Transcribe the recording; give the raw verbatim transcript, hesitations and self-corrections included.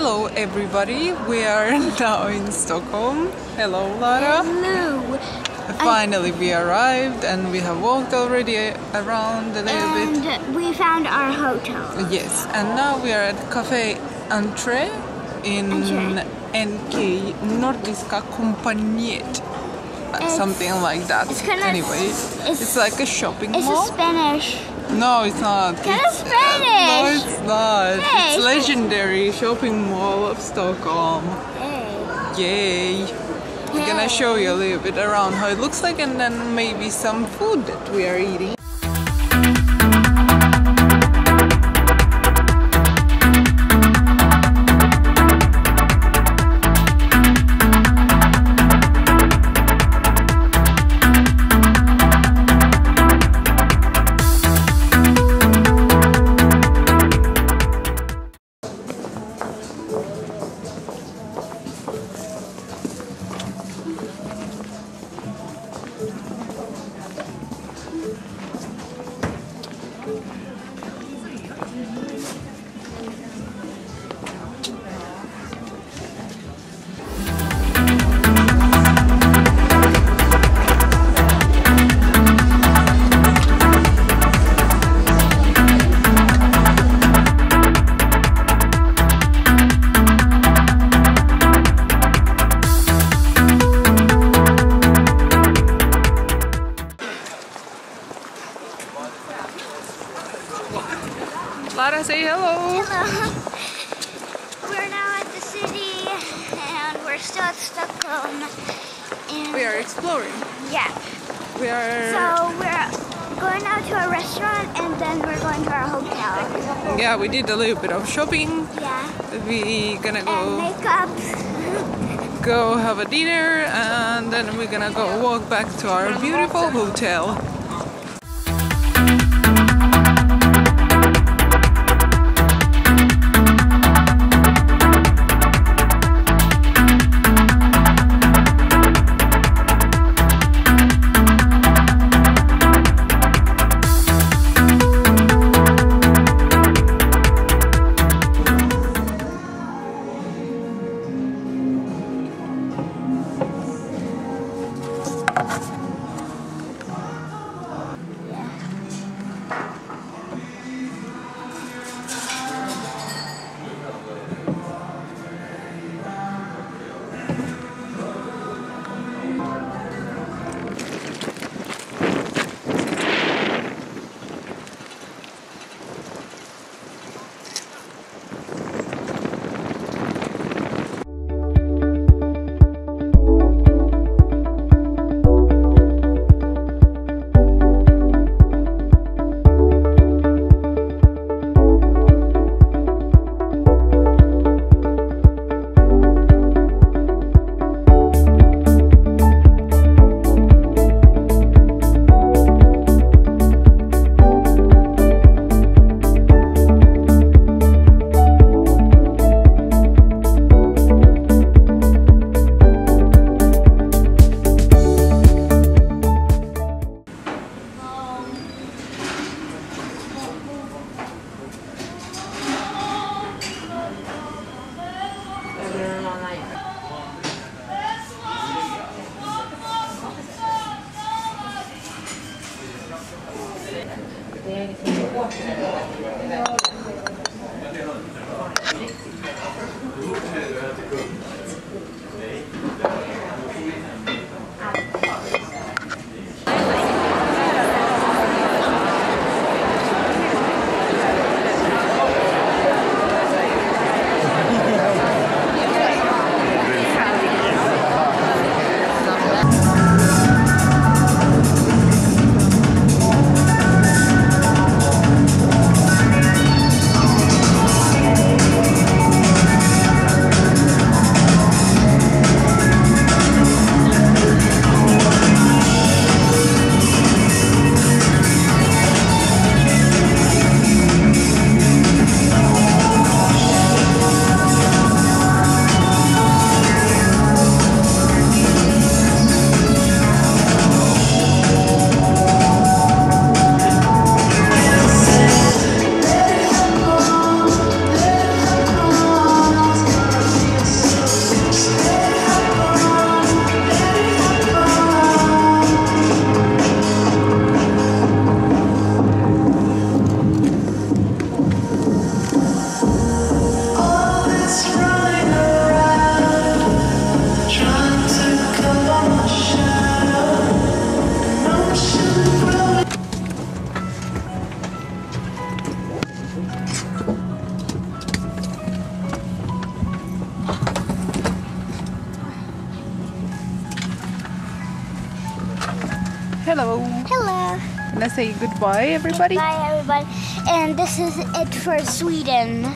Hello everybody, we are now in Stockholm. Hello Lara. Hello. Finally I... we arrived and we have walked already around a little and bit. And we found our hotel. Yes, and now we are at Café Entré in N K, Nordiska Kompaniet. It's, something like that. It's kind of anyway, it's, it's like a shopping it's mall. It's Spanish. No, it's not. It's, kind of Spanish. Uh, no, it's not. Hey. It's legendary shopping mall of Stockholm. Hey. Yay! Hey. I'm gonna show you a little bit around how it looks like, and then maybe some food that we are eating. Lara, say hello! Hello! We're now at the city and we're still at Stockholm. And we are exploring. Yeah. We are... So we're going out to a restaurant and then we're going to our hotel. Yeah, we did a little bit of shopping. Yeah. We gonna go... And makeup. Go have a dinner and then we're gonna go walk back to our beautiful hotel. Hello. Hello. Let's say goodbye, everybody. Goodbye, everybody. And this is it for Sweden.